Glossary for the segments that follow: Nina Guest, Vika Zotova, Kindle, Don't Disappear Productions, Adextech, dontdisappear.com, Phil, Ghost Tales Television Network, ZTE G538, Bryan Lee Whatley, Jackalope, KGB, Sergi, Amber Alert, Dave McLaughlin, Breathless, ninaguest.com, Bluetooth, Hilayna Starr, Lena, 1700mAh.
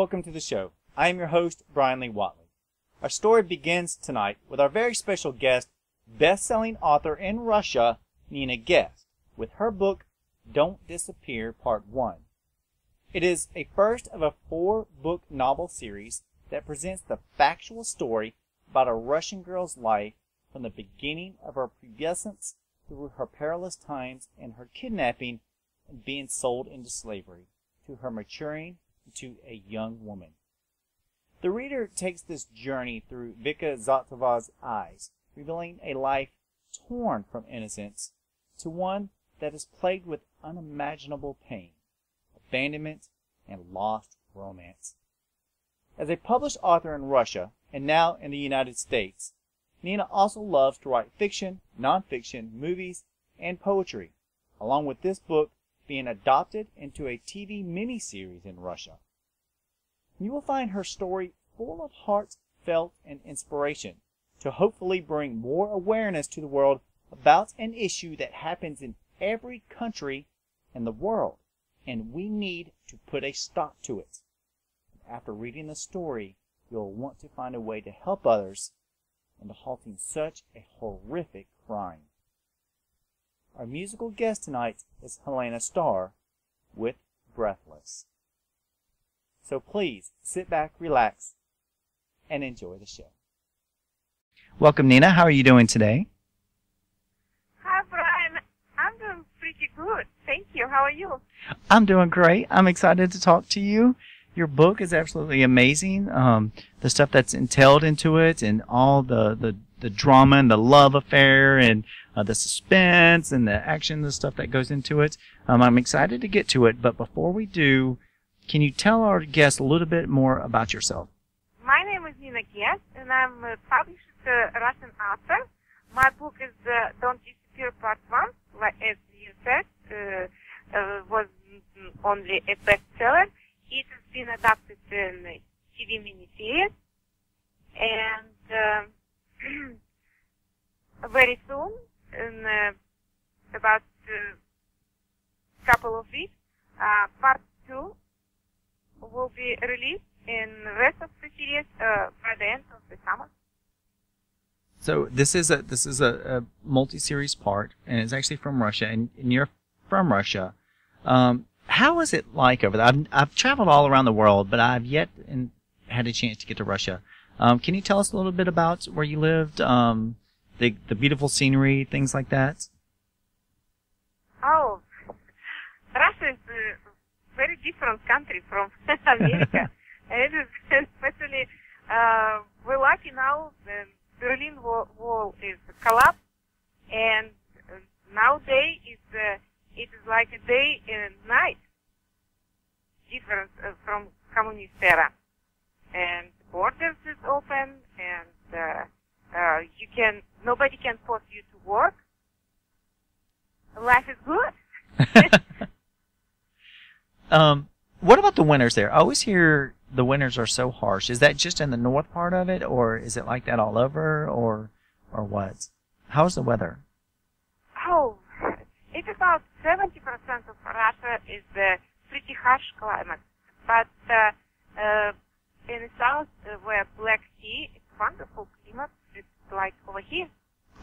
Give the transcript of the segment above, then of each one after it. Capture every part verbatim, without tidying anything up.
welcome to the show. I am your host, Bryan Lee Whatley. Our story begins tonight with our very special guest, best-selling author in Russia, Nina Guest, with her book, Don't Disappear, Part one. It is a first of a four-book novel series that presents the factual story about a Russian girl's life from the beginning of her pubescence through her perilous times and her kidnapping and being sold into slavery, to her maturing into a young woman. The reader takes this journey through Vika Zotova's eyes, revealing a life torn from innocence to one that is plagued with unimaginable pain, abandonment, and lost romance. As a published author in Russia, and now in the United States, Nina also loves to write fiction, nonfiction, movies, and poetry, along with this book being adopted into a T V miniseries in Russia. You will find her story full of heartfelt and inspiration to hopefully bring more awareness to the world about an issue that happens in every country in the world, and we need to put a stop to it. After reading the story, you'll want to find a way to help others in halting such a horrific crime. Our musical guest tonight is Hilayna Starr with Breathless. So please, sit back, relax, and enjoy the show. Welcome, Nina. How are you doing today? Hi, Bryan. I'm doing pretty good. Thank you. How are you? I'm doing great. I'm excited to talk to you. Your book is absolutely amazing. Um, the stuff that's entailed into it and all the, the, the drama and the love affair and uh, the suspense and the action, the stuff that goes into it. Um, I'm excited to get to it, but before we do, can you tell our guests a little bit more about yourself? My name is Nina Guest, and I'm a published uh, Russian author. My book is uh, Don't Disappear Part one, like, as you said, uh, uh, was only a bestseller. It has been adapted in a T V miniseries, and uh, very soon, in uh, about a uh, couple of weeks, uh, Part two will be released in the rest of the series uh, by the end of the summer. So this is a this is a, a multi-series part, and it's actually from Russia, and, and you're from Russia. Um, how is it like over there? I've, I've traveled all around the world, but I've yet in, had a chance to get to Russia. Um, can you tell us a little bit about where you lived, um, the the beautiful scenery, things like that? Oh, Russia is uh, very different country from America. It is especially, uh, we're lucky now, the Berlin Wall, wall is collapsed, and nowadays it's, uh, it is like a day and night difference uh, from communist era. And the borders is open, and uh, uh, you can, nobody can force you to work. Life is good. Um, what about the winters there? I always hear the winters are so harsh. Is that just in the north part of it, or is it like that all over, or or what? How's the weather? Oh, it's about seventy percent of Russia is a pretty harsh climate. But uh, uh, in the south, uh, where Black Sea, it's wonderful climate. It's like over here.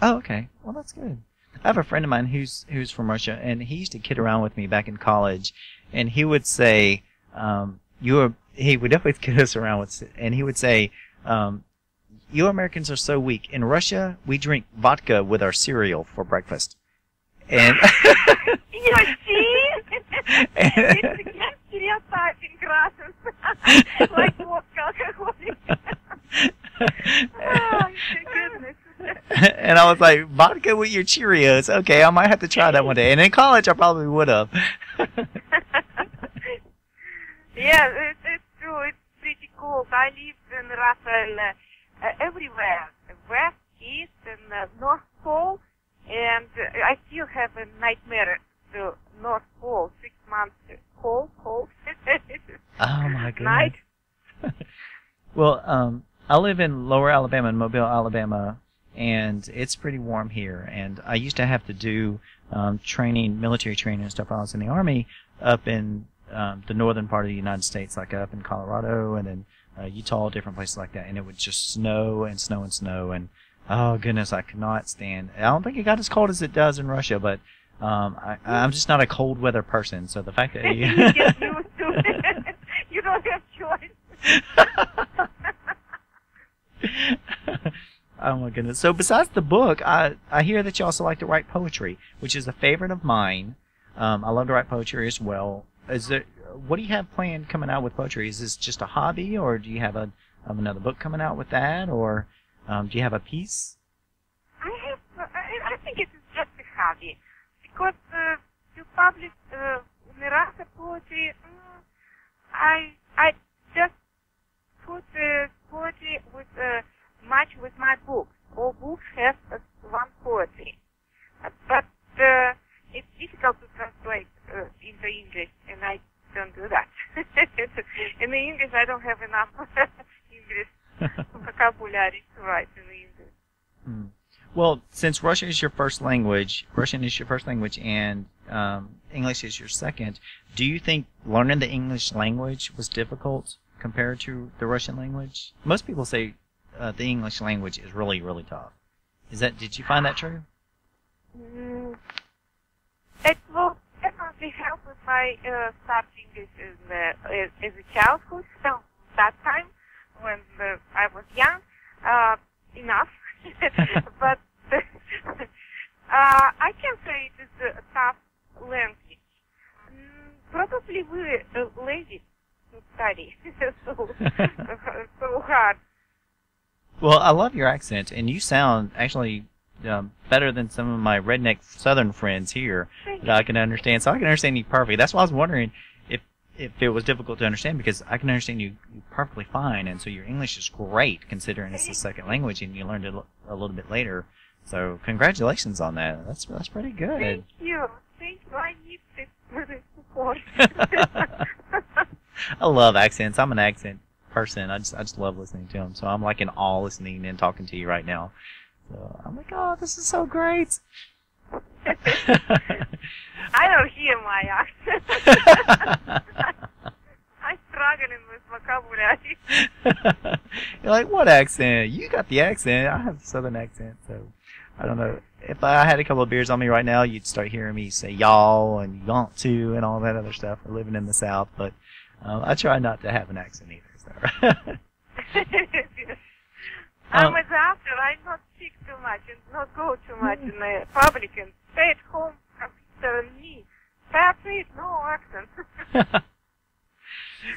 Oh, okay. Well, that's good. I have a friend of mine who's who's from Russia, and he used to kid around with me back in college, and he would say, um, "You are." He would always kid us around with, and he would say, um, "You Americans are so weak. In Russia, we drink vodka with our cereal for breakfast." And you see, it's against stereotyping Russians like vodka alcoholics. Oh, goodness. And I was like, vodka with your Cheerios. Okay, I might have to try that one day. And in college, I probably would have. Yeah, it's, it's true. It's pretty cold. I lived in Russia and, uh, everywhere, west, east, and uh, North Pole. And uh, I still have a nightmare to North Pole, six months cold, cold. Oh, my goodness. Night. Well, um, I live in Lower Alabama, in Mobile, Alabama. And it's pretty warm here. And I used to have to do um, training, military training and stuff when I was in the Army up in um, the northern part of the United States, like up in Colorado and in uh, Utah, different places like that, and it would just snow and snow and snow, and oh goodness, I could not stand. I don't think it got as cold as it does in Russia, but um, I, I'm just not a cold weather person. So the fact that you, you get used to it. You don't have choice. Oh my goodness! So besides the book, I I hear that you also like to write poetry, which is a favorite of mine. Um, I love to write poetry as well. Is there, what do you have planned coming out with poetry? Is this just a hobby, or do you have a um, another book coming out with that, or um, do you have a piece? I have. I, I think it is just a hobby because uh, to publish uh, Umirata poetry, mm, I I just put uh, poetry with uh, much with my books. All books have uh, one poetry, uh, but uh, it's difficult to translate uh, into English, and I don't do that. In the English, I don't have enough English vocabulary to write in the English. Hmm. Well, since Russian is your first language, Russian is your first language, and um, English is your second, do you think learning the English language was difficult compared to the Russian language? Most people say uh, the English language is really, really tough. Is that? Did you find that true? Mm. It will definitely help if I uh, start English as, uh, as, as a childhood. So that time, when uh, I was young, uh, enough. But uh, I can say it is a tough language. Mm, probably we were uh, lazy to study so, so hard. Well, I love your accent, and you sound actually Um, better than some of my redneck southern friends here that I can understand. So I can understand you perfectly. That's why I was wondering if if it was difficult to understand, because I can understand you perfectly fine, and so your English is great considering it's a second language and you learned it a little bit later. So congratulations on that. That's that's pretty good. Thank you. Thank you. I need this for this support. I love accents. I'm an accent person. I just I just love listening to them. So I'm like in awe listening and talking to you right now. So I'm like, oh, this is so great. I don't hear my accent. I'm struggling with vocabulary. You're like, what accent? You got the accent. I have a southern accent, so I don't know. If I had a couple of beers on me right now, you'd start hearing me say y'all and yont to and all that other stuff. We're living in the South, but um, I try not to have an accent either. So. I'm um, a doctor. I not speak too much and not go too much in the public and stay at home, computer and me. That's it, no accent.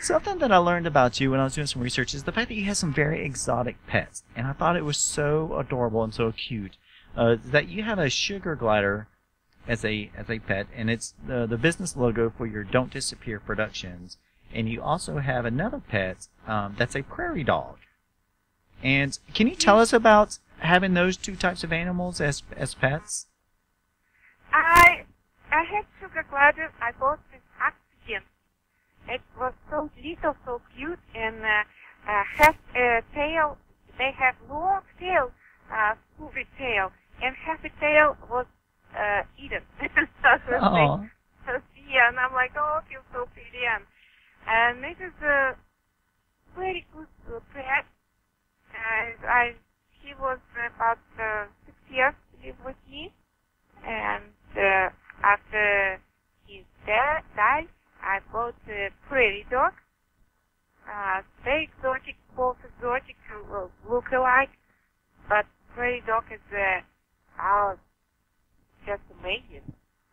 Something that I learned about you when I was doing some research is the fact that you had some very exotic pets, and I thought it was so adorable and so cute uh, that you had a sugar glider as a as a pet, and it's the, the business logo for your Don't Disappear Productions, and you also have another pet um, that's a prairie dog. And can you tell us about having those two types of animals as as pets? I I had sugar glider. I bought this accident. It was so little, so cute, and uh, uh, has a tail. They have long tail, uh, scooby tail, and happy tail was uh, eaten. Oh. Yeah, and I'm like, oh, you're so brilliant. And it is a very good pet. And I, he was about uh, six years to live with me, and uh, after he died, I bought a prairie dog. Uh, they exotic, both exotic uh, look alike, but prairie dog is uh, oh, just amazing.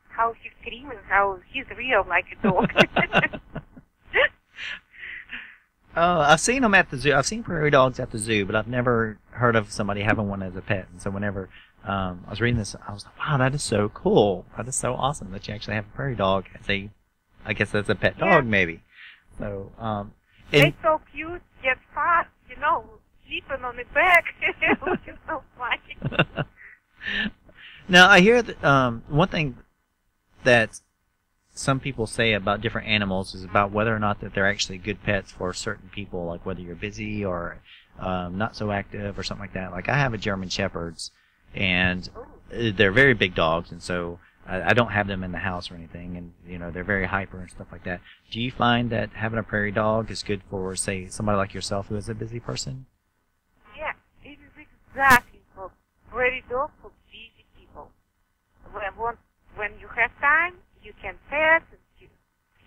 How he's screaming, how he's real like a dog. Oh, I've seen them at the zoo. I've seen prairie dogs at the zoo, but I've never heard of somebody having one as a pet. And so whenever um, I was reading this, I was like, wow, that is so cool. That is so awesome that you actually have a prairie dog as a, I guess that's a pet dog, yeah. Maybe. So, um, They're so cute, yet fast, you know, sleeping on the back. Which is so funny. Now, I hear that um, one thing that some people say about different animals is about whether or not that they're actually good pets for certain people, like whether you're busy or um, not so active or something like that. Like I have a German Shepherds, and they're very big dogs, and so I, I don't have them in the house or anything, and you know they're very hyper and stuff like that. Do you find that having a prairie dog is good for, say, somebody like yourself who is a busy person? Yeah, it is exactly for prairie dog for busy people. When when you have time, you can pet. And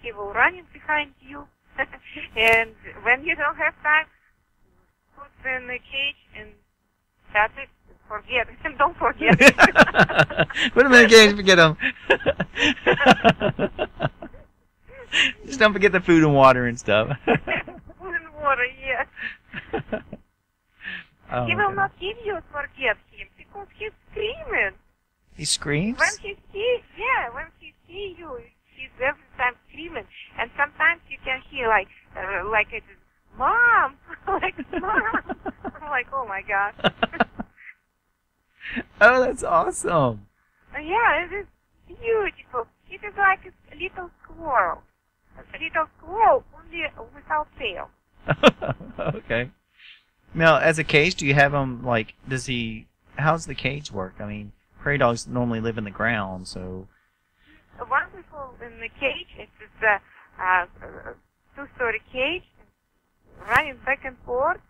he will run behind you, and when you don't have time, put them in a cage and that's it. Forget him. Don't forget him. Put him in a cage. Forget him. Just don't forget the food and water and stuff. Food and water, yes. Oh, he will God. not give you forget him because he's screaming. He screams? When he sees, yeah, when he sees you, he's every time screaming. And sometimes you can hear like, uh, like it's, Mom, like, Mom. I'm like, oh my God. Oh, that's awesome. Yeah, it is beautiful. It is like a little squirrel. A little squirrel, only without tail. Okay. Now, as a cage, do you have him, like, does he, how's the cage work? I mean, prairie dogs normally live in the ground, so. Wonderful in the cage. It's a uh, two-story cage, running back and forth,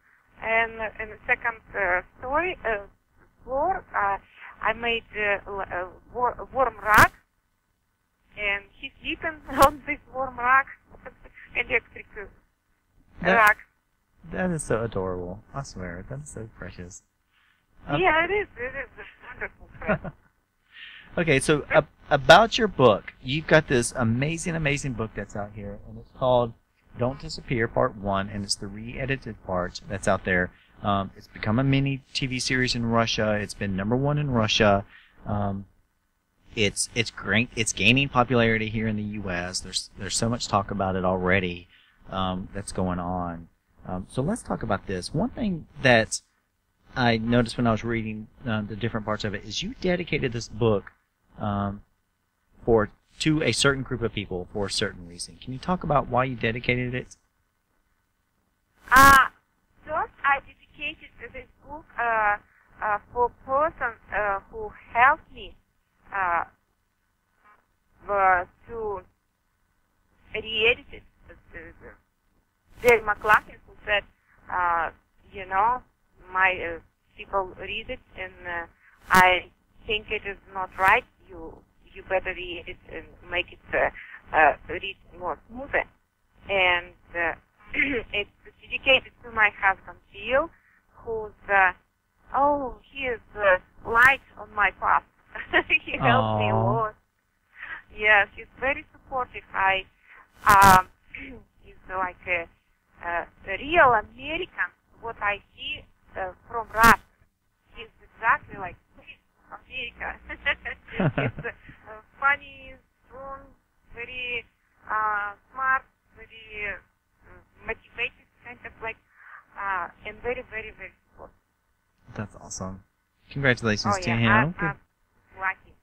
and in the second uh, story, uh, floor, uh, I made uh, a warm rug, and he's sleeping on this warm rug, electric that, rug. That is so adorable. I swear, that is so precious. Okay. Yeah, it is. It is wonderful. Okay, so uh, about your book, you've got this amazing, amazing book that's out here, and it's called Don't Disappear Part One, and it's the re-edited part that's out there. Um, it's become a mini T V series in Russia. It's been number one in Russia. Um, it's it's great. It's gaining popularity here in the U S There's there's so much talk about it already um, that's going on. Um, so let's talk about this. One thing that I noticed when I was reading uh, the different parts of it is you dedicated this book um, for to a certain group of people for a certain reason. Can you talk about why you dedicated it? Ah. Uh. This book uh, uh, for person uh, who helped me uh, uh, to re-edit it. Dave McLaughlin, who said, uh, you know, my uh, people read it, and uh, I think it is not right. You you better read it and make it uh, uh, read more smoother. And uh, it's dedicated to my husband Phil, who's, uh, oh, he is uh, light on my path. He helps me a lot. Yes, he's very supportive. I, um, he's like a, a real American, what I see uh, from Russia. He's exactly like America. He's uh, funny, strong, very uh, smart, very uh, motivated, kind of like. Uh, and very, very, very supportive. That's awesome. Congratulations oh, yeah. to him. I'm, I'm lucky.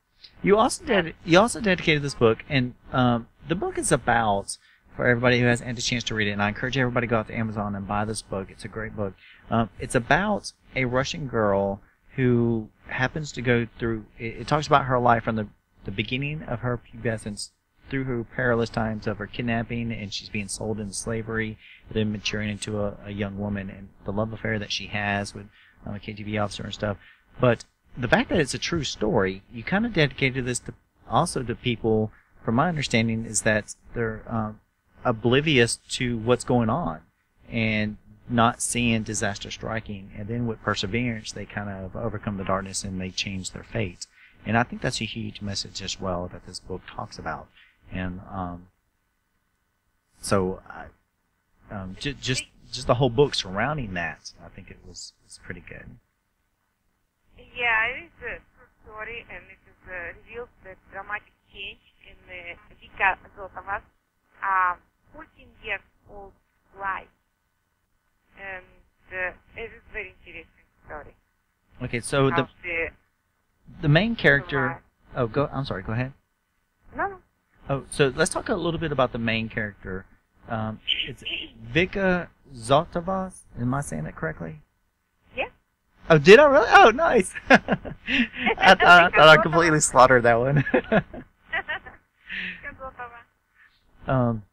You also did. You also dedicated this book, and um, the book is about, for everybody who hasn't had a chance to read it, and I encourage everybody to go out to Amazon and buy this book. It's a great book. Um, it's about a Russian girl who happens to go through. It, it talks about her life from the the beginning of her pubescence through her perilous times of her kidnapping, and she's being sold into slavery, then maturing into a, a young woman, and the love affair that she has with um, a K G B officer and stuff. But the fact that it's a true story, you kind of dedicated this to, also to people, from my understanding, is that they're um, oblivious to what's going on and not seeing disaster striking. And then with perseverance, they kind of overcome the darkness and they change their fate. And I think that's a huge message as well that this book talks about. And um, so, uh, um, j just just the whole book surrounding that, I think it was it's pretty good. Yeah, it is a true story, and it is, uh, reveals the dramatic change in the Vika Zotova's uh, fourteen years old life, and uh, it is a very interesting story. Okay, so the the, the main character. The oh, go. I'm sorry. Go ahead. No. no. Oh, so let's talk a little bit about the main character. Um, it's Vika Zotova. Am I saying that correctly? Yeah. Oh, did I really? Oh, nice. I, I, I thought I completely slaughtered that one. Um,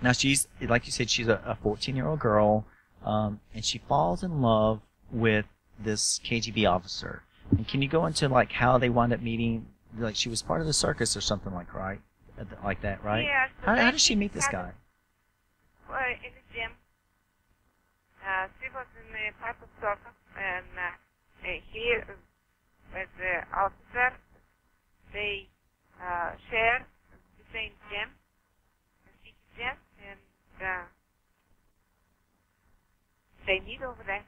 now she's, like you said, she's a fourteen-year-old girl, um, and she falls in love with this K G B officer. And can you go into like how they wound up meeting? Like she was part of the circus or something like right, like that, right? Yeah. So how, how did she meet this guy? A, well, in the gym. Uh, she was in the part of circus, and uh, he was the officer. They uh, shared the same gym, the secret gym, and uh, they meet over there.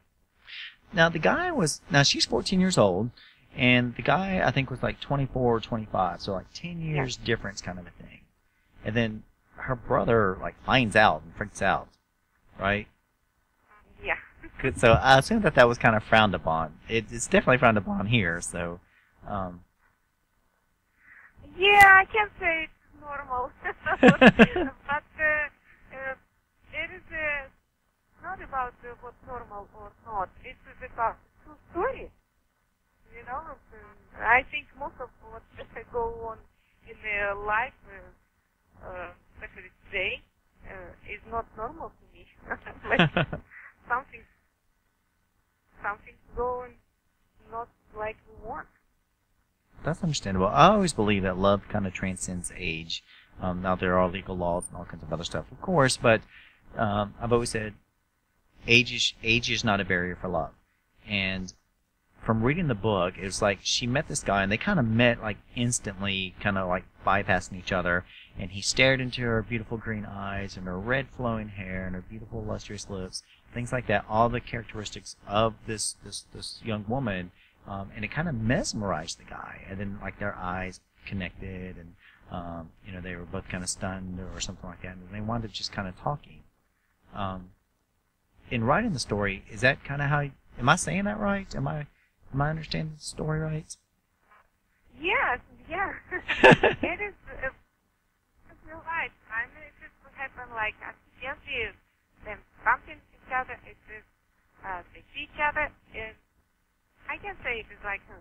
Now the guy was now she's fourteen years old, and the guy I think was like twenty-four or twenty-five, so like ten years yeah. difference kind of a thing. And then her brother like finds out and freaks out, right? Yeah. Good. So I assume that that was kind of frowned upon. It, it's definitely frowned upon here. So. Um, yeah, I can't say it's normal, but uh, uh, it is a. Uh, Not about uh, what's normal or not. This is about true story. You know, uh, I think most of what goes on in their life, uh, uh, especially today, uh, is not normal to me. Like something, something's going not like we want. That's understandable. I always believe that love kind of transcends age. Um, now there are legal laws and all kinds of other stuff, of course, but um, I've always said. Age is, age is not a barrier for love. And from reading the book, it was like she met this guy, and they kind of met like instantly, kind of like bypassing each other. And he stared into her beautiful green eyes and her red flowing hair and her beautiful lustrous lips, things like that, all the characteristics of this this, this young woman. Um, and it kind of mesmerized the guy. And then like their eyes connected, and um, you know, they were both kind of stunned or something like that. And they wound up just kind of talking. Um, In writing the story, is that kind of how? You, am I saying that right? Am I, am I understanding the story right? Yes, yeah. It is. Uh, it's real life. I mean, it just would happen like I can see them bumping each other. It is uh, they see each other, and I can say it is like uh,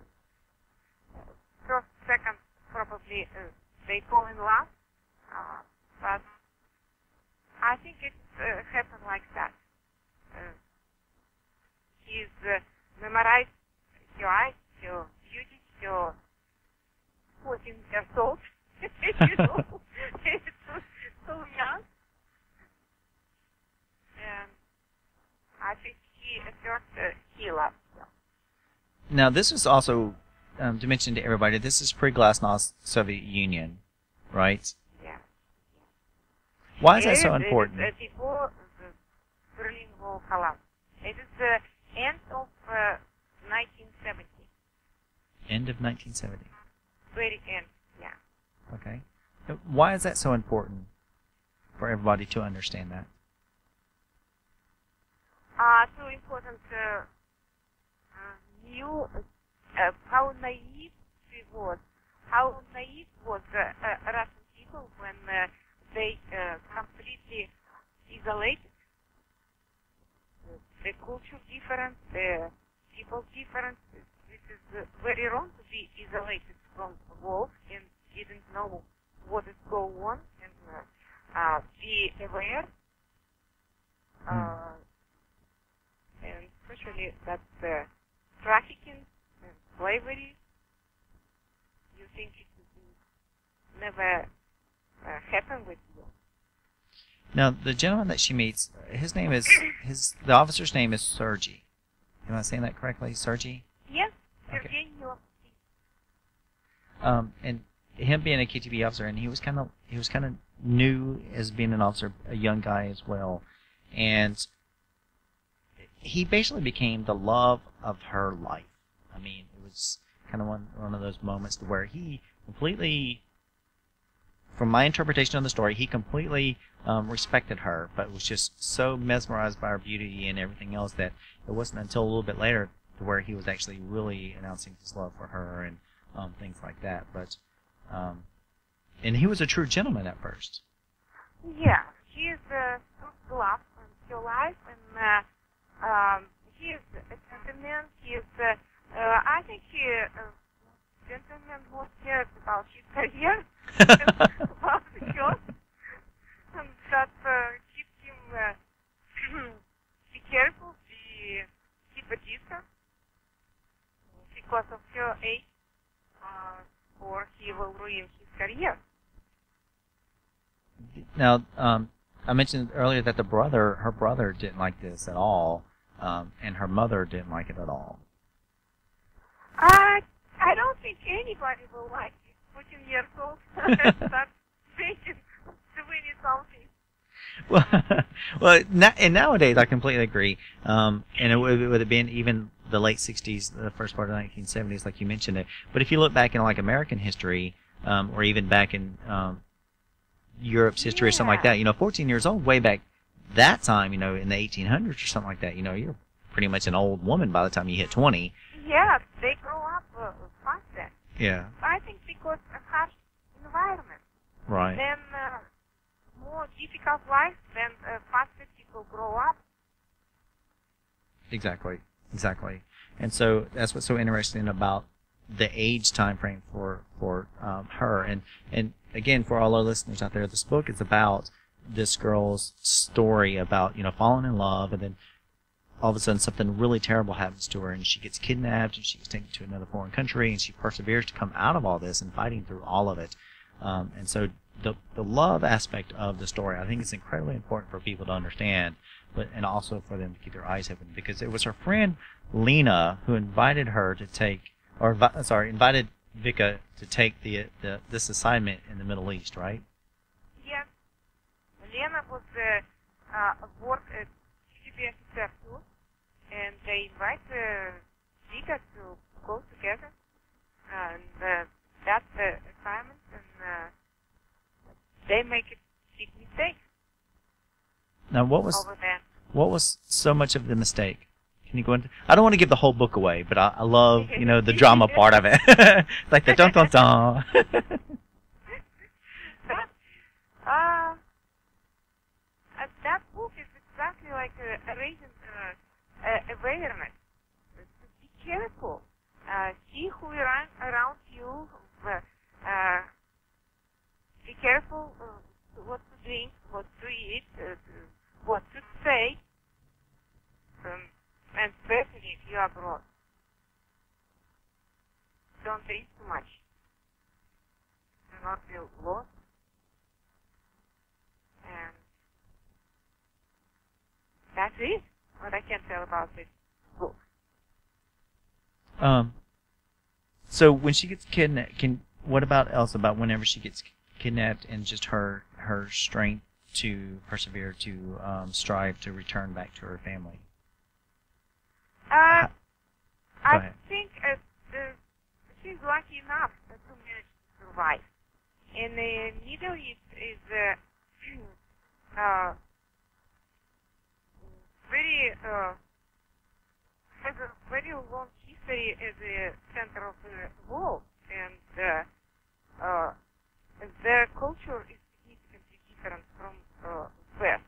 first, second, probably uh, they fall in love. Uh, but I think it uh, happened like that. Uh, he's uh, memorized your eyes, your beauty, your fourteen years old. You know, he's so, so young. And I think he at first uh, he loves you. Now this is also um, to mention to everybody. This is pre-Glasnost Soviet Union, right? Yeah. Why is it that so important? It is, uh, Berlin Wall collapse. It is the end of uh, nineteen seventy. End of nineteen seventy. Very end, yeah. Okay. Why is that so important for everybody to understand that? Uh, so important. Uh, uh, knew uh, how naive she was. How naive was uh, uh, Russian people when uh, they uh, completely isolated. The culture difference, the people difference. This is uh, very wrong to be isolated from the world and didn't know what is going on and uh, uh, be aware. Uh, and especially that uh, trafficking and slavery, you think it would never uh, happen with you. Now the gentleman that she meets, his name is his. The officer's name is Sergi. Am I saying that correctly, Sergi? Yes, Sergi. Okay. Um, and him being a K G B officer, and he was kind of he was kind of new as being an officer, a young guy as well, and he basically became the love of her life. I mean, it was kind of one one of those moments where he completely. From my interpretation of the story, he completely um, respected her, but was just so mesmerized by her beauty and everything else that it wasn't until a little bit later where he was actually really announcing his love for her and um, things like that. But um, and he was a true gentleman at first. Yeah, he is a true love in your life, and uh, um, he is a gentleman. He is, uh, uh, I think, he. Uh, gentleman who cares about his career, about the job, careful, we keep a distance because of her age, uh, or he will ruin his career. Now, um, I mentioned earlier that the brother, her brother didn't like this at all, um, and her mother didn't like it at all. I, I don't think anybody will like it. fourteen years old and start thinking, doing something. Well, well, na and nowadays I completely agree. Um, and it would, it would have been even the late sixties, the first part of the nineteen seventies, like you mentioned it. But if you look back in like American history, um, or even back in um, Europe's history, yeah, or something like that, you know, fourteen years old, way back that time, you know, in the eighteen hundreds or something like that, you know, you're pretty much an old woman by the time you hit twenty. Yeah, they grow up uh, faster. Yeah. I think because of harsh environment. Right. Then uh, more difficult life, then uh, faster people grow up. Exactly, exactly. And so that's what's so interesting about the age time frame for for um, her. And and again, for all our listeners out there, this book is about this girl's story about, you know, falling in love and then all of a sudden something really terrible happens to her and she gets kidnapped and she gets taken to another foreign country and she perseveres to come out of all this and fighting through all of it. Um, and so the the love aspect of the story, I think it's incredibly important for people to understand, but and also for them to keep their eyes open, because it was her friend Lena who invited her to take, or sorry, invited Vika to take the, the this assignment in the Middle East, right? Yes. Lena was the uh, work at K G B officer too, and they invite uh, Vika to go together, and uh, that's the assignment, and uh, they make a big mistake. Now, what was over there. What was so much of the mistake? Can you go into? I don't want to give the whole book away, but I, I love, you know, the drama part of it, like the dun dun dun. uh, that book is exactly like a, a reason, uh, a awareness. Be careful. Uh, see who around around you. Uh, be careful uh, what to drink, what to eat, uh, what to say, um, and especially if you are abroad. Don't drink too much. Do not feel lost. And that's it, what I can tell about this book. Um. So when she gets kidnapped, can what about else about whenever she gets kidnapped and just her her strength to persevere, to um, strive to return back to her family? Uh, I think uh, the, she's lucky enough to manage to survive. In the Middle East is uh, uh, very uh, has a very long history as a center of the world, and uh, uh, their culture is significantly different from uh, West,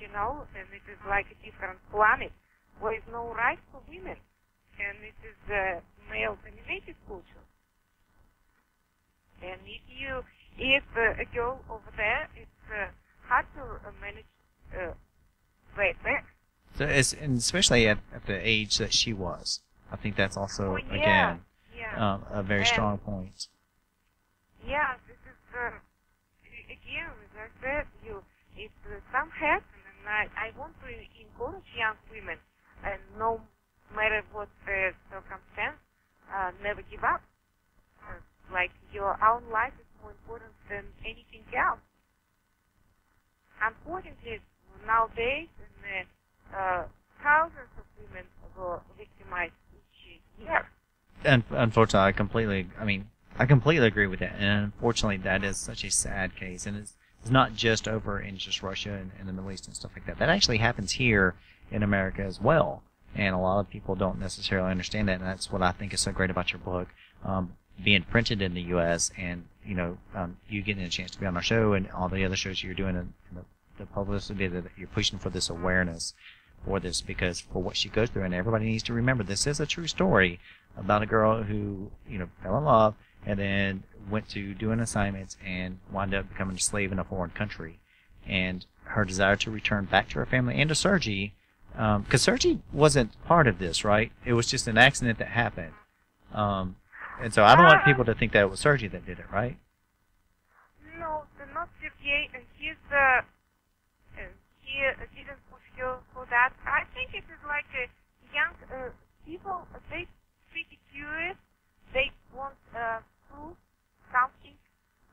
you know, and it is like a different planet. There is no right for women, and it is a male-dominated culture. And if you, if uh, a girl over there, it's uh, hard to uh, manage uh, right back. So it's, and especially at, at the age that she was, I think that's also, oh, yeah, again, yeah. Um, a very and strong point. Yeah, this is uh, again, as I said, you, it's uh, some happen, and I, I want to encourage young women. And no matter what the circumstance, uh, never give up. Uh, like, your own life is more important than anything else. Unfortunately, nowadays, and, uh, thousands of women were victimized each year. And unfortunately, I completely, I mean, I completely agree with that. And unfortunately, that is such a sad case. And it's, it's not just over in just Russia and, and the Middle East and stuff like that. That actually happens here in America as well, and a lot of people don't necessarily understand that, and that's what I think is so great about your book, um, being printed in the U S and, you know, um, you getting a chance to be on our show and all the other shows you're doing, and the, the publicity that you're pushing for this awareness for this, because for what she goes through, and everybody needs to remember, this is a true story about a girl who, you know, fell in love and then went to doing assignments and wound up becoming a slave in a foreign country, and her desire to return back to her family and to Sergi Um, because Sergi wasn't part of this, right? It was just an accident that happened. Um, and so I don't uh, want people to think that it was Sergi that did it, right? No, not Sergi. He's the... Uh, he uh, didn't fulfill for that. I think it is like uh, young uh, people, they're pretty curious. They want uh, proof, something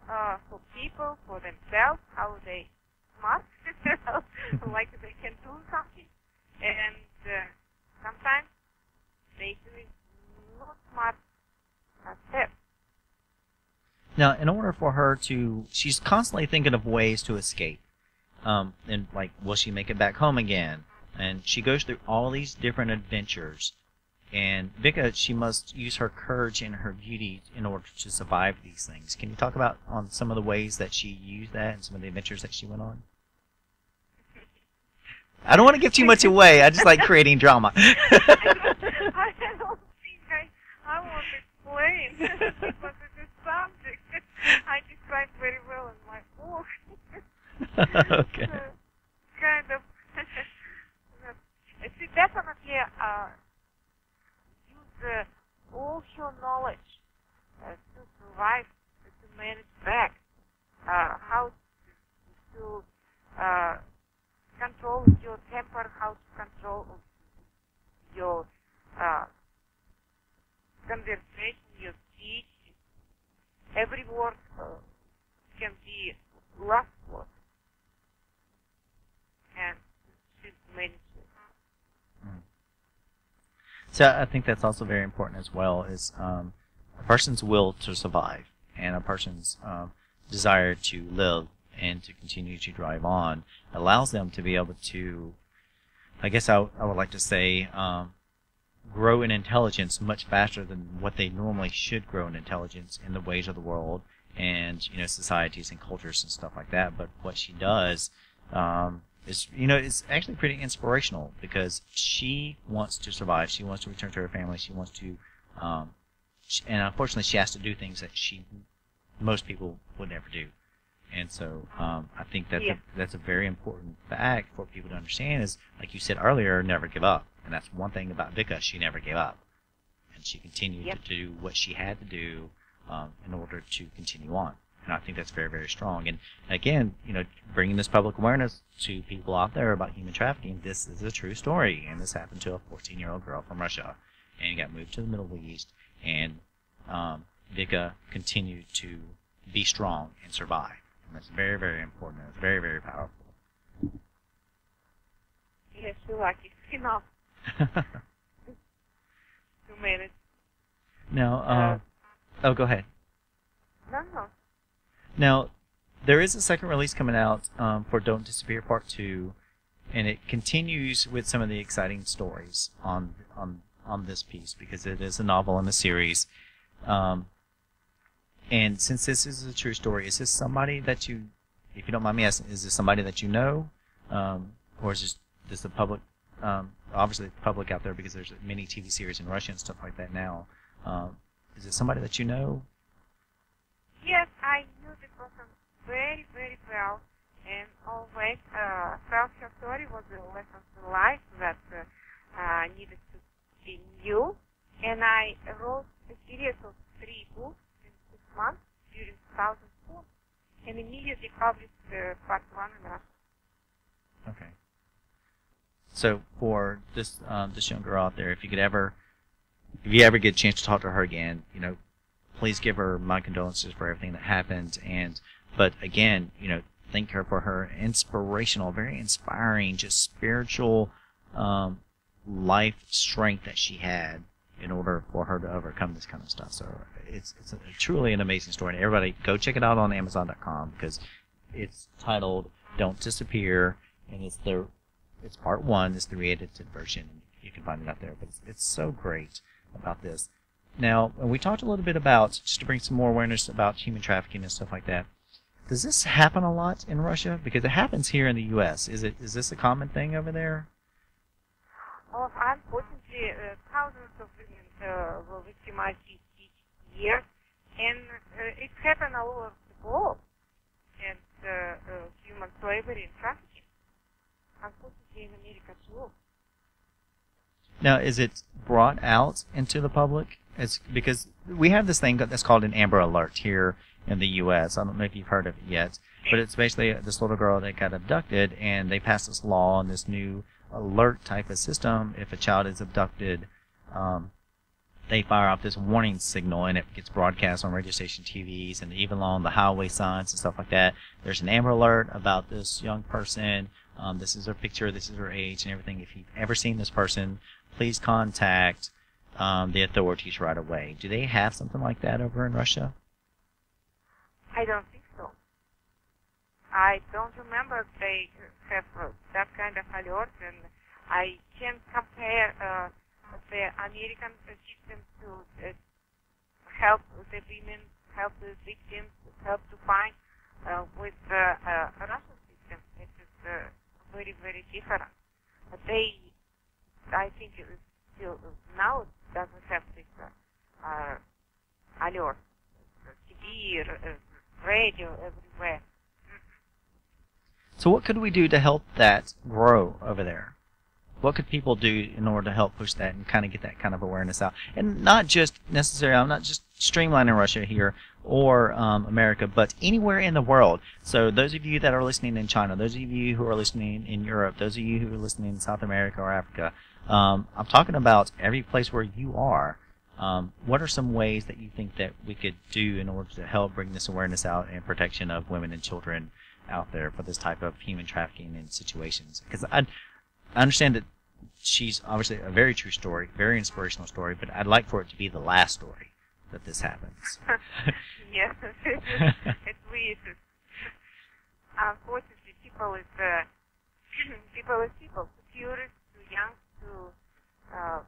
uh, for people, for themselves, how they must, like they can do something. And uh, sometimes they do not smart steps. Now, in order for her to, she's constantly thinking of ways to escape. Um, and like, will she make it back home again? And she goes through all these different adventures. And Vika, she must use her courage and her beauty in order to survive these things. Can you talk about on some of the ways that she used that and some of the adventures that she went on? I don't want to give too much away. I just like creating drama. I don't think I, I won't explain because it is subject I describe very well in my book. Okay. So, kind of. She definitely uh, used uh, all her knowledge uh, to survive, to manage back, uh, how to. Uh, control your temper, how to control your uh, conversation, your speech. Every word uh, can be last word. And she's managed it. Mm. So I think that's also very important as well, is um, a person's will to survive and a person's um, desire to live and to continue to drive on allows them to be able to, I guess I, I would like to say, um, grow in intelligence much faster than what they normally should grow in intelligence in the ways of the world and, you know, societies and cultures and stuff like that. But what she does um, is, you know, it's actually pretty inspirational because she wants to survive. She wants to return to her family. She wants to, um, and unfortunately she has to do things that she, most people would never do. And so um, I think that's, yeah. a, that's a very important fact for people to understand is, like you said earlier, never give up. And that's one thing about Vika. She never gave up. And she continued yep. to do what she had to do um, in order to continue on. And I think that's very, very strong. And again, you know, bringing this public awareness to people out there about human trafficking, this is a true story. And this happened to a fourteen-year-old girl from Russia. And got moved to the Middle East. And um, Vika continued to be strong and survive. And that's very, very important. It's very, very powerful. Yes, you're lucky enough to manage. Now, uh, uh, oh, go ahead. No, no. Now, there is a second release coming out um, for Don't Disappear Part Two, and it continues with some of the exciting stories on on on this piece because it is a novel in a series. Um, And since this is a true story, is this somebody that you, if you don't mind me asking, is this somebody that you know, um, or is this, this the public, um, obviously the public out there because there's many T V series in Russia and stuff like that now. Um, is it somebody that you know? Yes, I knew this person very, very well, and always uh, felt her story was a lesson to life that uh, uh, needed to be new. And I wrote a series of three books. Month during two thousand four, and immediately published uh, part one in Russia. Okay. So for this um, this young girl out there, if you could ever, if you ever get a chance to talk to her again, you know, please give her my condolences for everything that happened. And but again, you know, thank her for her inspirational, very inspiring, just spiritual um, life strength that she had in order for her to overcome this kind of stuff. So it's it's a, truly an amazing story. And everybody, go check it out on Amazon dot com because it's titled Don't Disappear, and it's the it's part one. It's the re-edited version. You can find it out there. But it's, it's so great about this. Now, we talked a little bit about, just to bring some more awareness about human trafficking and stuff like that, does this happen a lot in Russia? Because it happens here in the U S Is it is this a common thing over there? Oh, unfortunately, uh, thousands of women uh, were victimized each year, and uh, it happened all over the world, and uh, uh, human slavery and trafficking, unfortunately in America too. Now, is it brought out into the public? It's because we have this thing that's called an Amber Alert here in the U S I don't know if you've heard of it yet, but it's basically this little girl that got abducted, and they passed this law and this new alert type of system. If a child is abducted, um, they fire off this warning signal, and it gets broadcast on radio station T Vs and even along the highway signs and stuff like that. There's an Amber Alert about this young person. Um, this is her picture, this is her age and everything. If you've ever seen this person, please contact um, the authorities right away. Do they have something like that over in Russia? I don't think so. I don't remember if they have that kind of alert, and I can't compare uh, the American system to uh, help the women, help the victims, help to find uh, with the uh, uh, Russian system. It is uh, very, very different. But they, I think, it is still now it doesn't have this uh, uh, alert. T V, uh, radio, everywhere. So what could we do to help that grow over there? What could people do in order to help push that and kind of get that kind of awareness out? And not just necessarily, I'm not just streamlining Russia here or um, America, but anywhere in the world. So those of you that are listening in China, those of you who are listening in Europe, those of you who are listening in South America or Africa, um, I'm talking about every place where you are. Um, what are some ways that you think that we could do in order to help bring this awareness out and protection of women and children out there for this type of human trafficking and situations? Because I, I understand that she's obviously a very true story, very inspirational story, but I'd like for it to be the last story that this happens. Yes, at least. Unfortunately, people is uh, people is people, too curious, too young, too uh,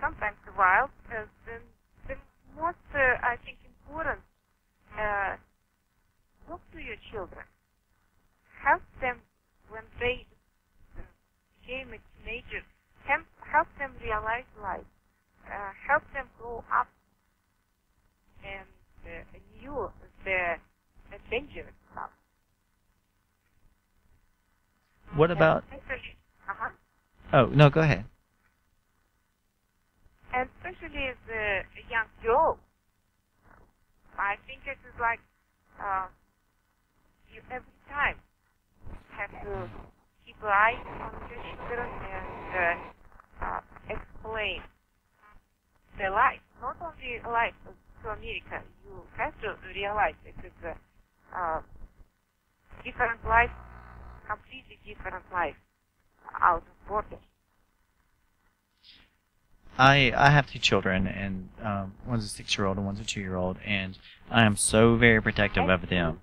sometimes too wild. Uh, the, the most, uh, I think, important. Uh, Look to your children. Help them when they became a teenager. Help them realize life. Uh, help them grow up and uh, knew the, the dangerous stuff. What and about? Especially, uh-huh. Oh no, go ahead. And especially as a young girl, I think it is like. Uh, Every time you have to keep an eye on your children and uh, uh, explain the life, not only life to America. You have to realize it is a uh, different life, completely different life out of borders. I, I have two children, and um, one's a six-year-old and one's a two-year-old, and I am so very protective of them.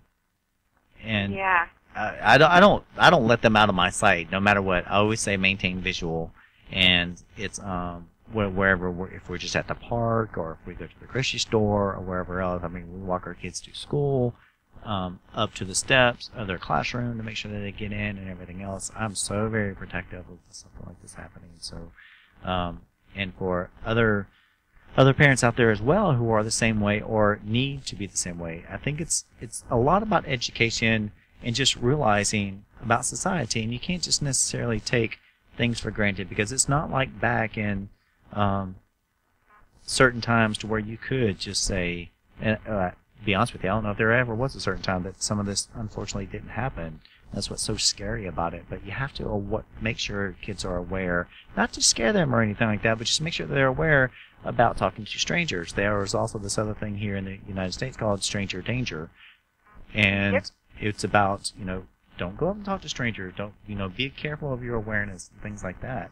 And yeah. I, I don't, I don't, I don't let them out of my sight, no matter what. I always say maintain visual, and it's um wherever we're, if we're just at the park or if we go to the grocery store or wherever else. I mean, we walk our kids to school, um, up to the steps of their classroom to make sure that they get in and everything else. I'm so very protective of something like this happening. So, um, and for other. Other parents out there as well who are the same way or need to be the same way. I think it's it's a lot about education and just realizing about society, and you can't just necessarily take things for granted, because it's not like back in um, certain times to where you could just say, and uh, be honest with you, I don't know if there ever was a certain time that some of this unfortunately didn't happen. That's what's so scary about it. But you have to uh, what, make sure kids are aware, not to scare them or anything like that, but just make sure that they're aware about talking to strangers. There is also this other thing here in the United States called stranger danger, and yep. It's about, you know, don't go up and talk to strangers. Don't, you know, be careful of your awareness and things like that.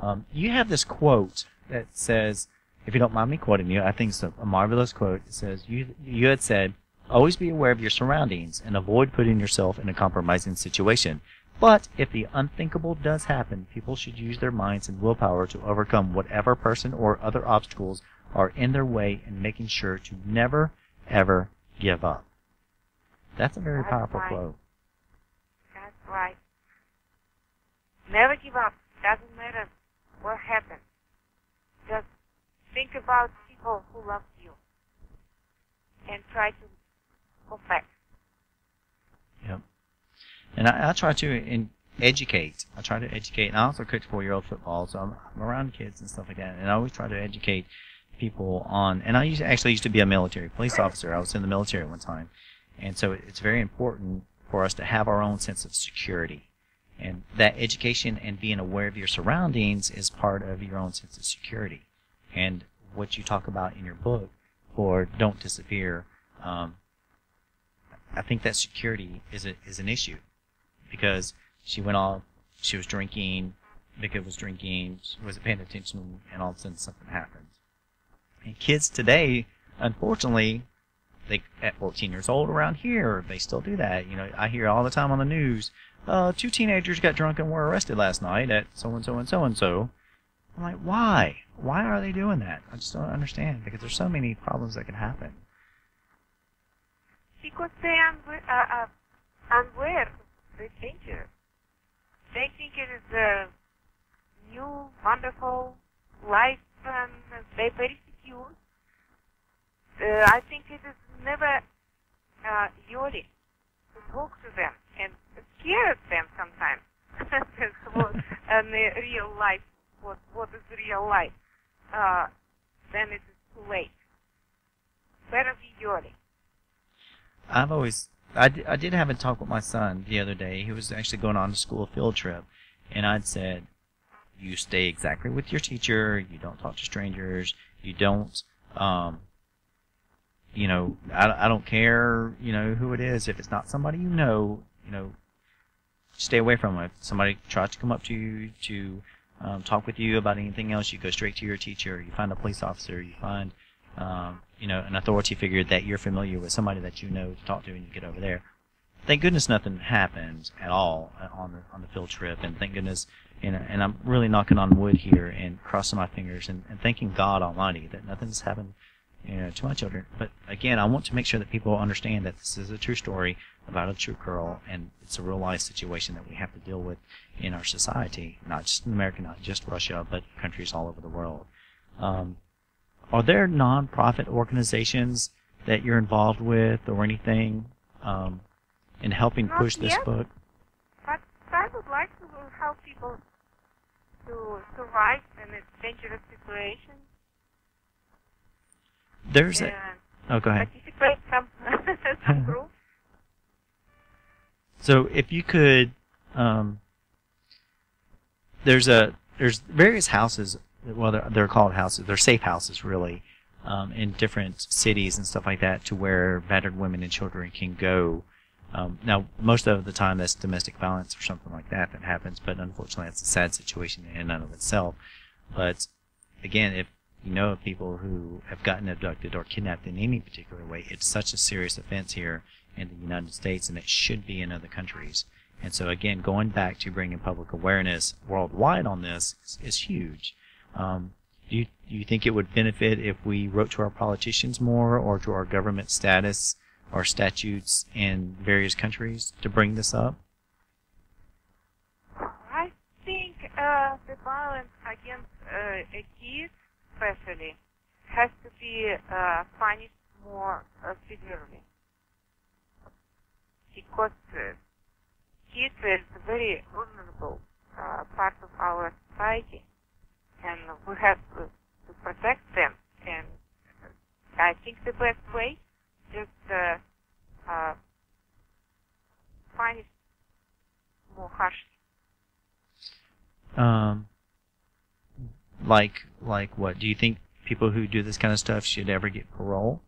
Um, you have this quote that says, if you don't mind me quoting you, I think it's a, a marvelous quote. It says, you, you had said, always be aware of your surroundings and avoid putting yourself in a compromising situation. But if the unthinkable does happen, people should use their minds and willpower to overcome whatever person or other obstacles are in their way, and making sure to never, ever give up. That's a very That's powerful right. quote. That's right. Never give up. Doesn't matter what happens. Just think about people who love you and try to go back. Yep. And I, I try to in, educate. I try to educate, and I also coach four-year-old football, so I'm, I'm around kids and stuff like that, and I always try to educate people on, and I used, actually used to be a military police officer. I was in the military one time, and so it, it's very important for us to have our own sense of security. And that education and being aware of your surroundings is part of your own sense of security. And what you talk about in your book for Don't Disappear, um, I think that security is a, is an issue, because she went off, she was drinking, Vika was drinking, she wasn't paying attention, and all of a sudden something happened. And kids today, unfortunately, they at fourteen years old around here, they still do that. You know, I hear all the time on the news, uh, two teenagers got drunk and were arrested last night at so-and-so and so-and-so. I'm like, why? Why are they doing that? I just don't understand, because there's so many problems that can happen. Because they are uh, unaware of the danger. They think it is a new, wonderful life, and they're very secure. Uh, I think it is never uh, easy to talk to them and scare them sometimes. And the real life, what, what is real life? Uh, then it is too late. Better be easy. I've always, I, d I did have a talk with my son the other day. He was actually going on a school field trip, and I'd said, you stay exactly with your teacher, you don't talk to strangers, you don't, um, you know, I, I don't care, you know, who it is. If it's not somebody you know, you know, stay away from it. If somebody tries to come up to you to um, talk with you about anything else, you go straight to your teacher, you find a police officer, you find... Um, you know, an authority figure that you're familiar with, somebody that you know to talk to, and you get over there. Thank goodness nothing happened at all on the on the field trip, and thank goodness, you know, and I'm really knocking on wood here and crossing my fingers and, and thanking God Almighty that nothing's happened, you know, to my children. But again, I want to make sure that people understand that this is a true story about a true girl, and it's a real life situation that we have to deal with in our society, not just in America, not just Russia, but countries all over the world. Um, Are there nonprofit organizations that you're involved with or anything um, in helping Not push this yet, book? But I would like to help people to survive in this dangerous situation. There's and a... Oh, go ahead. Participate in some, some group. So if you could... Um, there's a there's various houses... Well, they're, they're called houses. They're safe houses, really, um, in different cities and stuff like that, to where battered women and children can go. Um, now, most of the time, that's domestic violence or something like that that happens, but unfortunately, it's a sad situation in and of itself. But again, if you know of people who have gotten abducted or kidnapped in any particular way, it's such a serious offense here in the United States, and it should be in other countries. And so, again, going back to bringing public awareness worldwide on this is, is huge. Um, do you, do you think it would benefit if we wrote to our politicians more, or to our government status or statutes in various countries to bring this up? I think uh, the violence against uh, a kid, especially, has to be uh, punished more uh, severely, because uh, kids is a very vulnerable uh, part of our society. And we have to, to protect them. And I think the best way is to uh, uh, find it more harsh. Um, like, like what? Do you think people who do this kind of stuff should ever get parole?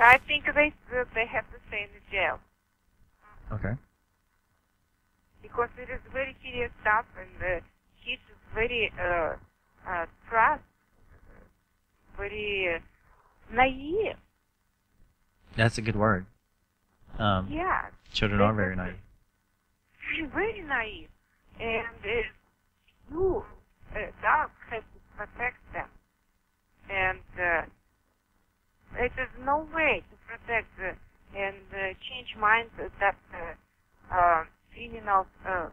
I think they they have to stay in the jail. Okay. Because it is very serious stuff, and. Uh, Kids is very uh, uh, trust, very uh, naive. That's a good word. Um, yeah. Children are very naive. Very naive. And uh, you, uh, adults, have to protect them. And uh, it is no way to protect uh, and uh, change minds that uh, uh, criminals uh,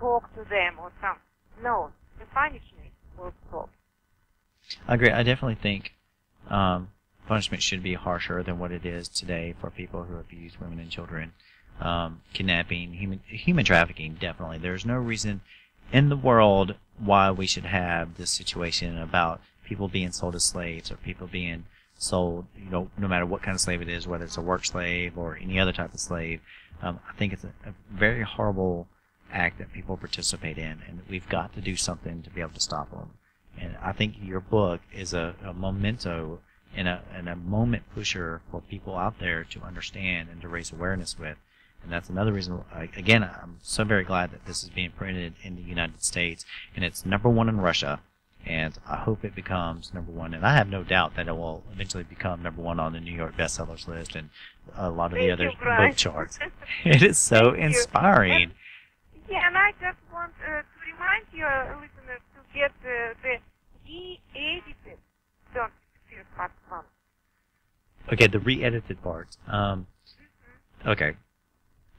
talk to them or something. No, the punishment will stop. I agree. I definitely think um, punishment should be harsher than what it is today for people who abuse women and children. um, kidnapping, human, human trafficking, definitely. There's no reason in the world why we should have this situation about people being sold as slaves or people being sold, you know, no matter what kind of slave it is, whether it's a work slave or any other type of slave. Um, I think it's a, a very horrible act that people participate in, and we've got to do something to be able to stop them. And I think your book is a, a memento and a, and a moment pusher for people out there to understand and to raise awareness with. And that's another reason, again, I'm so very glad that this is being printed in the United States, and it's number one in Russia, and I hope it becomes number one. And I have no doubt that it will eventually become number one on the New York bestsellers list and a lot of Thank the other you, book charts. It is so Thank inspiring. And, yeah, and I just want uh, to remind your listeners to get uh, the re-edited Don't Disappear Part one. Okay, the re-edited part. Um, mm-hmm. Okay.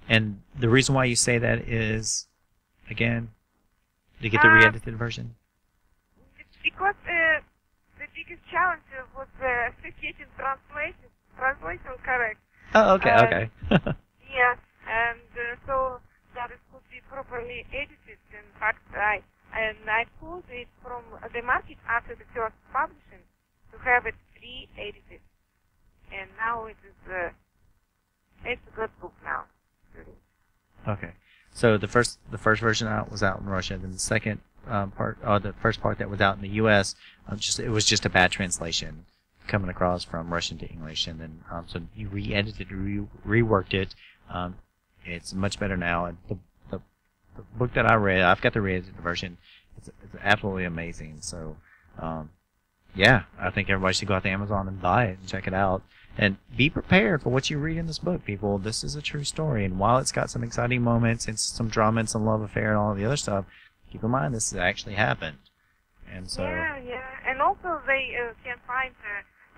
And the reason why you say that is, again, to get the uh, re-edited version? Because uh, the biggest challenge was uh, associating translation, translation correct. Oh, okay, uh, okay. Yeah, and uh, so that it could be properly edited. In fact, I and I pulled it from the market after the first publishing to have it re-edited, and now it is uh, it's a good book now. Okay, so the first the first version out was out in Russia, then the second um, part, or the first part that was out in the U S, um, just it was just a bad translation coming across from Russian to English, and then um, so you re-edited, re reworked it. Um, it's much better now. And the, the the book that I read, I've got the re-edited version. It's, it's absolutely amazing. So, um, yeah, I think everybody should go out to Amazon and buy it and check it out. And be prepared for what you read in this book, people. This is a true story. And while it's got some exciting moments and some drama and some love affair and all the other stuff, keep in mind this has actually happened. And so. Yeah, yeah. And also they uh, can find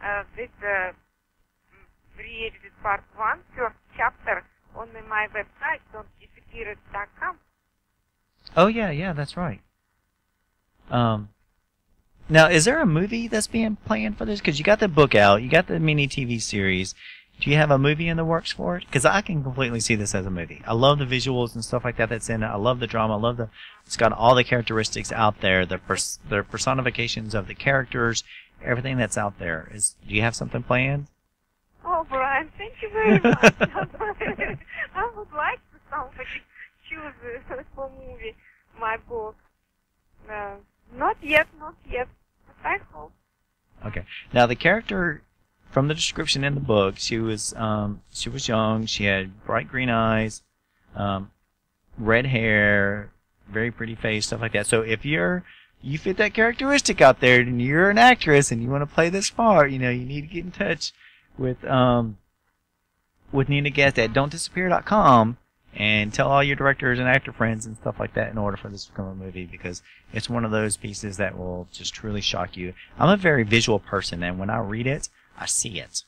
uh, uh, this uh, re-edited part one, first chapter, on my website, don't disappear dot com. Oh, yeah, yeah, that's right. Um. Now, is there a movie that's being planned for this? Because you got the book out, you got the mini T V series. Do you have a movie in the works for it? Because I can completely see this as a movie. I love the visuals and stuff like that that's in it. I love the drama. I love the. It's got all the characteristics out there, the pers the personifications of the characters, everything that's out there. Is do you have something planned? Oh, Bryan, thank you very much. I would like to somebody choose for movie my book. Uh, Not yet, not yet, but I hope. Okay. Now the character, from the description in the book, she was um she was young. She had bright green eyes, um, red hair, very pretty face, stuff like that. So if you're you fit that characteristic out there, and you're an actress, and you want to play this part, you know, you need to get in touch with um with Nina Guest at don't disappear dot com. And tell all your directors and actor friends and stuff like that in order for this to become a movie, because it's one of those pieces that will just truly shock you. I'm a very visual person, and when I read it, I see it.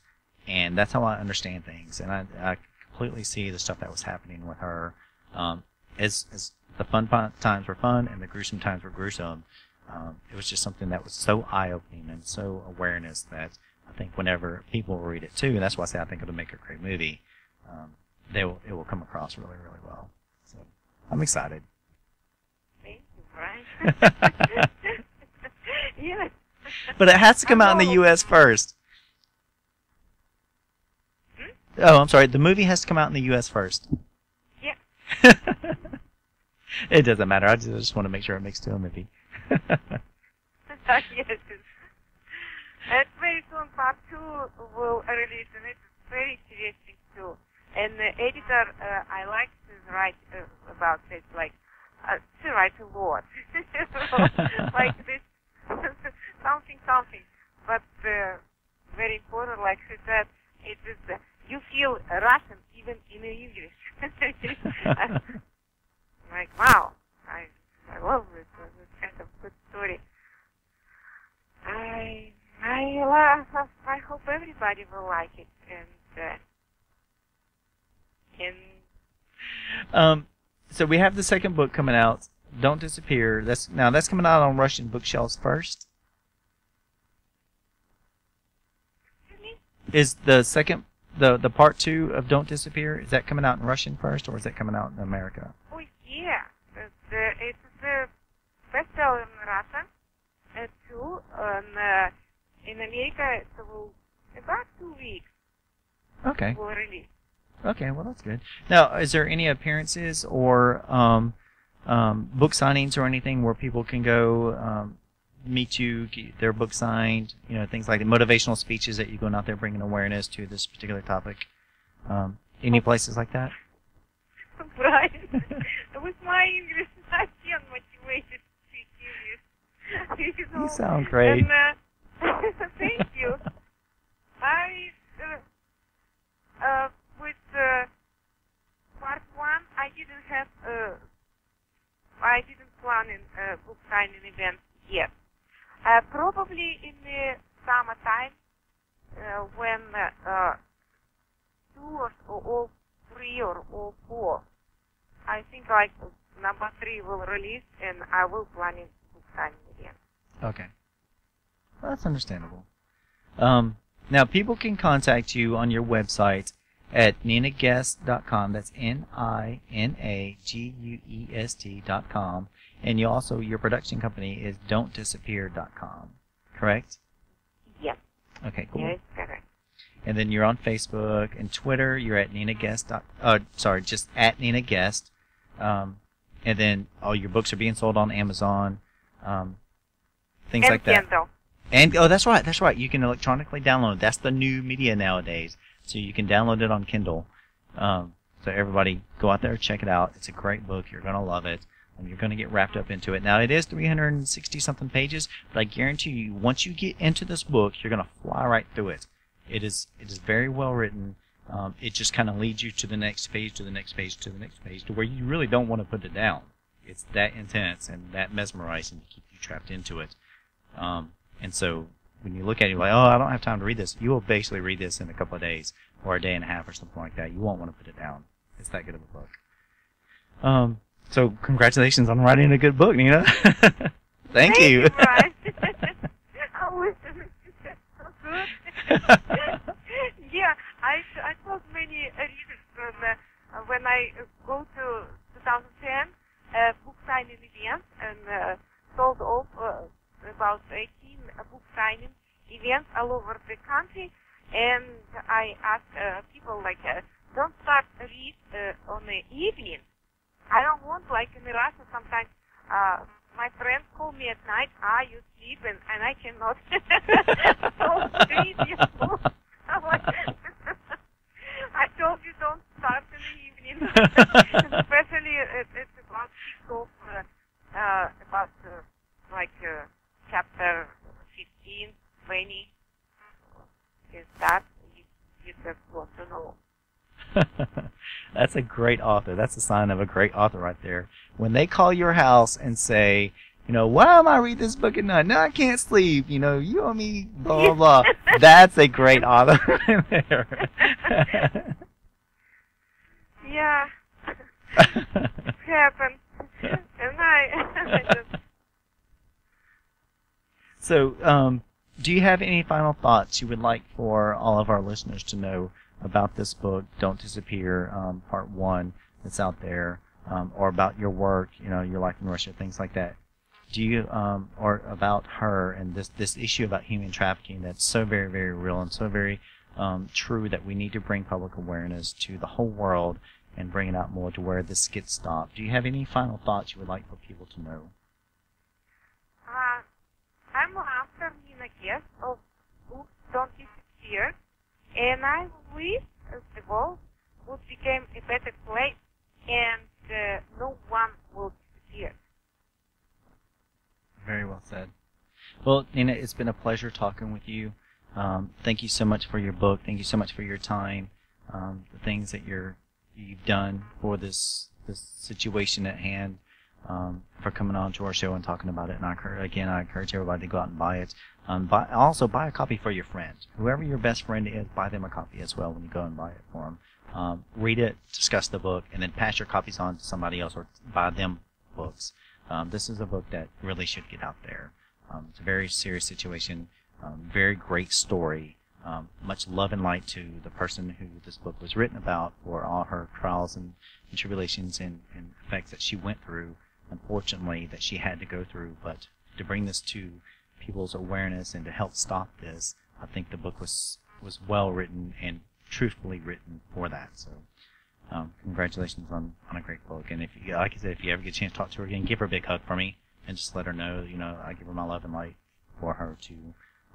And that's how I understand things. And I, I completely see the stuff that was happening with her. Um, as, as the fun times were fun and the gruesome times were gruesome, um, it was just something that was so eye-opening and so awareness that I think whenever people read it too, and that's why I say I think it'll make a great movie, um, They will. It will come across really, really well. So I'm excited. Thank you, Bryan. Yeah. But it has to come out in the U S first. Hmm? Oh, I'm sorry. The movie has to come out in the U S first. Yeah. It doesn't matter. I just, I just want to make sure it makes to a movie. Yes. And very soon, part two will release, and it's very interesting too. And the editor, uh, I like to write uh, about it, like, uh, she writes a lot, like this, something, something. But uh, very important, like she said, it is, uh, you feel Russian even in English. Like, wow, I, I love this, this kind of good story. I, I, uh, I hope everybody will like it, and... Uh, Um, so we have the second book coming out, Don't Disappear. That's now that's coming out on Russian bookshelves first. Is the second the the part two of Don't Disappear, is that coming out in Russian first, or is that coming out in America? Oh yeah, the, the, it's the bestseller in Russia uh, too, and uh, in America it will about two weeks. Okay. Will release. Okay, well that's good. Now, is there any appearances or um, um, book signings or anything where people can go? Um, meet you, get their book signed, you know, things like the motivational speeches that you're going out there bringing awareness to this particular topic. Um, any places like that? Right. With my English, I feel motivated to speak English. You sound great. And, uh, thank you. I, uh, uh, with uh, part one, I didn't have, uh, I didn't plan a uh, book signing event yet. Uh, probably in the summertime, uh, when uh, two or, or three or, or four, I think like number three will release, and I will plan it book signing again. Okay, well, that's understandable. Um, now, people can contact you on your website at nina guest dot com. That's N I N A G U E S T dot com. And you also, your production company is don't disappear dot com, correct? Yes. Okay, cool. Yes, correct. And then you're on Facebook and Twitter. You're at Nina Guest. Uh, sorry, just at Nina Guest. Um, and then all your books are being sold on Amazon, um, things and like that. Kindle. And oh, that's right, that's right. You can electronically download it. That's the new media nowadays. So you can download it on Kindle. Um, so everybody, go out there, check it out. It's a great book. You're gonna love it. You're going to get wrapped up into it. Now, it is three hundred sixty something pages, but I guarantee you, once you get into this book, you're going to fly right through it. It is it is very well written. Um, it just kind of leads you to the next page, to the next page, to the next page, to where you really don't want to put it down. It's that intense and that mesmerizing to keep you trapped into it. Um, and so when you look at it, you're like, oh, I don't have time to read this. You will basically read this in a couple of days or a day and a half or something like that. You won't want to put it down. It's that good of a book. Um, So congratulations on writing a good book, Nina. Thank, Thank you. you yeah, I I told many readers from, uh, when I go to twenty ten uh, book signing events and uh, sold off uh, about eighteen book signing events all over the country, and I asked uh, people like, uh, don't start read uh, on the evening. I don't want, like in Russia, sometimes uh, my friends call me at night, ah, you sleep, and, and I cannot. So, read your book. I told you don't start in the evening, especially it, it's about six of, uh, uh, about uh, like uh, chapter fifteen, twenty, is that you, you just want to know. That's a great author. That's a sign of a great author right there. When they call your house and say, you know, why am I reading this book at night? No, I can't sleep. You know, you owe me, blah, blah, blah. That's a great author in there. Yeah. It happened. And I, I just... So, um, do you have any final thoughts you would like for all of our listeners to know about this book, Don't Disappear, um, part one that's out there, um, or about your work, you know, your life in Russia, things like that? Do you, um, or about her and this, this issue about human trafficking that's so very, very real and so very um, true that we need to bring public awareness to the whole world and bring it out more to where this gets stopped. Do you have any final thoughts you would like for people to know? Uh, I'm author Nina Guest of books Don't Disappear, and I wish the world would become a better place and uh, no one will disappear. Very well said. Well, Nina, it's been a pleasure talking with you. Um, thank you so much for your book. Thank you so much for your time, um, the things that you're, you've done for this, this situation at hand, um, for coming on to our show and talking about it. And I, again, I encourage everybody to go out and buy it. Um, buy, also, buy a copy for your friend. Whoever your best friend is, buy them a copy as well when you go and buy it for them. Um, read it, discuss the book, and then pass your copies on to somebody else or buy them books. Um, this is a book that really should get out there. Um, it's a very serious situation, um, very great story Um, much love and light to the person who this book was written about for all her trials and, and tribulations and, and effects that she went through, unfortunately, that she had to go through. But to bring this to people's awareness and to help stop this, I think the book was was well written and truthfully written for that. So um, congratulations on, on a great book. And if you, like I said, if you ever get a chance to talk to her again, give her a big hug for me and just let her know, you know, I give her my love and light for her to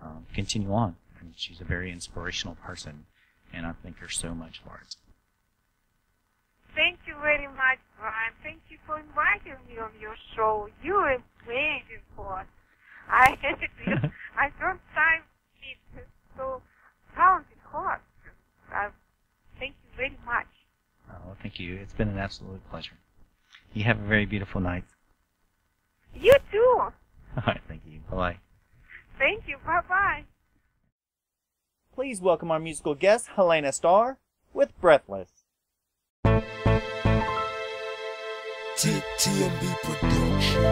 um, continue on. And she's a very inspirational person, and I thank her so much for it. Thank you very much, Bryan. Thank you for inviting me on your show. You are amazing for us. I hate it. I don't time it. So found it hard. I thank you very much. Oh, thank you. It's been an absolute pleasure. You have a very beautiful night. You too. All right. Thank you. Bye-bye. Thank you. Bye-bye. Please welcome our musical guest, Hilayna Starr, with Breathless. T M B Production.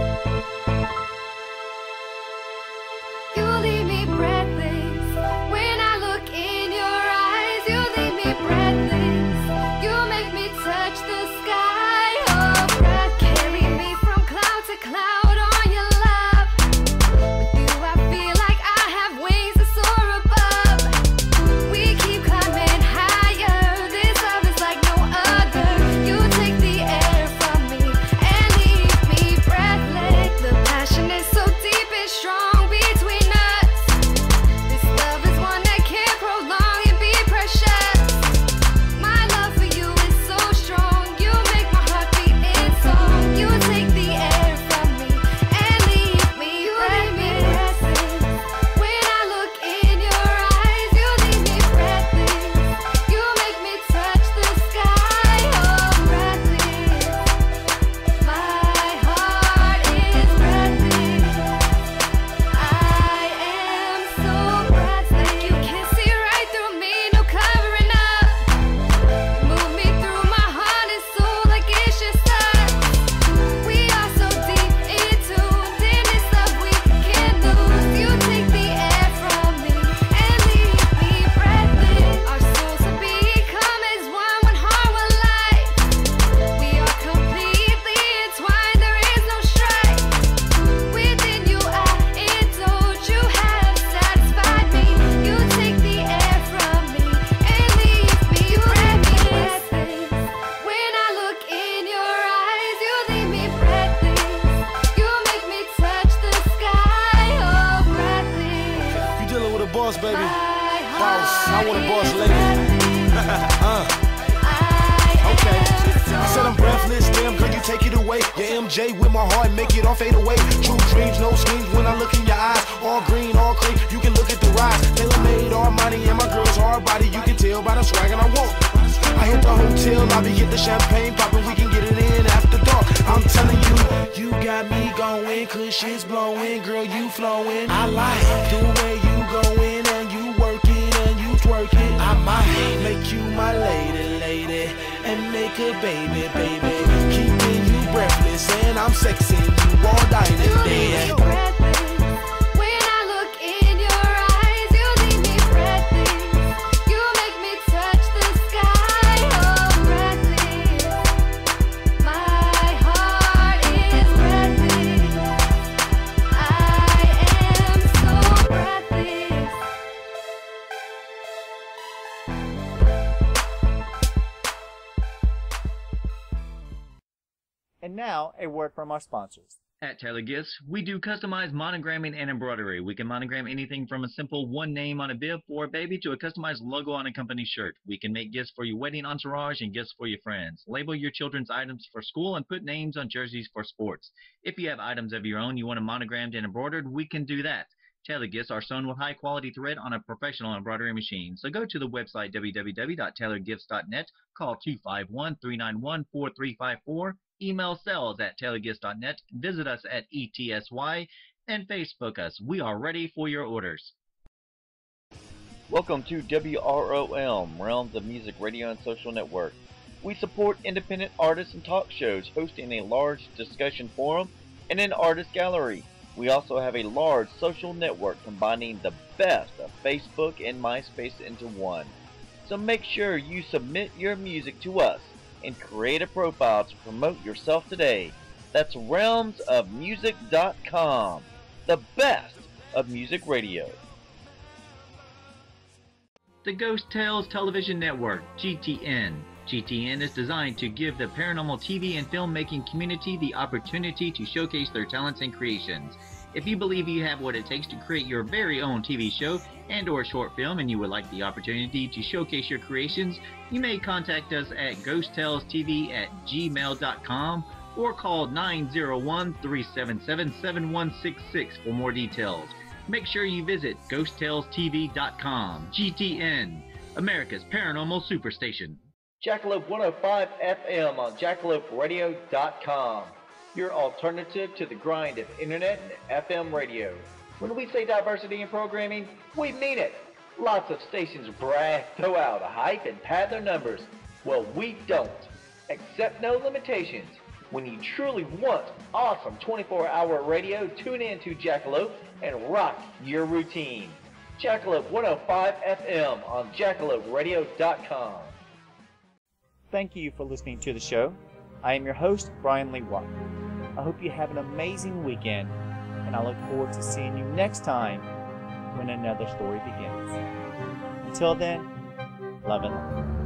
You leave me breathless when I look in your eyes. You leave me breathless. You make me touch the sky. Oh, breath carry me from cloud to cloud. From our sponsors. At Taylor Gifts, we do customized monogramming and embroidery. We can monogram anything from a simple one name on a bib for a baby to a customized logo on a company shirt. We can make gifts for your wedding entourage and gifts for your friends. Label your children's items for school and put names on jerseys for sports. If you have items of your own you want them monogrammed and embroidered, we can do that. Tailor gifts are sewn with high-quality thread on a professional embroidery machine. So go to the website w w w dot taylor gifts dot net, call two five one, three nine one, four three five four, email sales at taylor gifts dot net, visit us at E T S Y, and Facebook us. We are ready for your orders. Welcome to W R O M, Realms of Music Radio and Social Network. We support independent artists and talk shows, hosting a large discussion forum and an artist gallery. We also have a large social network combining the best of Facebook and MySpace into one. So make sure you submit your music to us and create a profile to promote yourself today. That's realms of music dot com, the best of music radio. The Ghost Tales Television Network, G T N. G T N is designed to give the paranormal T V and filmmaking community the opportunity to showcase their talents and creations. If you believe you have what it takes to create your very own T V show and or short film and you would like the opportunity to showcase your creations, you may contact us at ghost tales t v at gmail dot com or call nine zero one, three seven seven, seven one six six for more details. Make sure you visit ghost tales t v dot com. G T N, America's Paranormal Superstation. Jackalope one oh five F M on jackalope radio dot com. Your alternative to the grind of internet and F M radio. When we say diversity in programming, we mean it. Lots of stations brag, throw out a hype, and pad their numbers. Well, we don't. Accept no limitations. When you truly want awesome twenty-four hour radio, tune in to Jackalope and rock your routine. Jackalope one oh five F M on jackalope radio dot com. Thank you for listening to the show. I am your host, Bryan Lee Whatley. I hope you have an amazing weekend, and I look forward to seeing you next time when another story begins. Until then, love and light.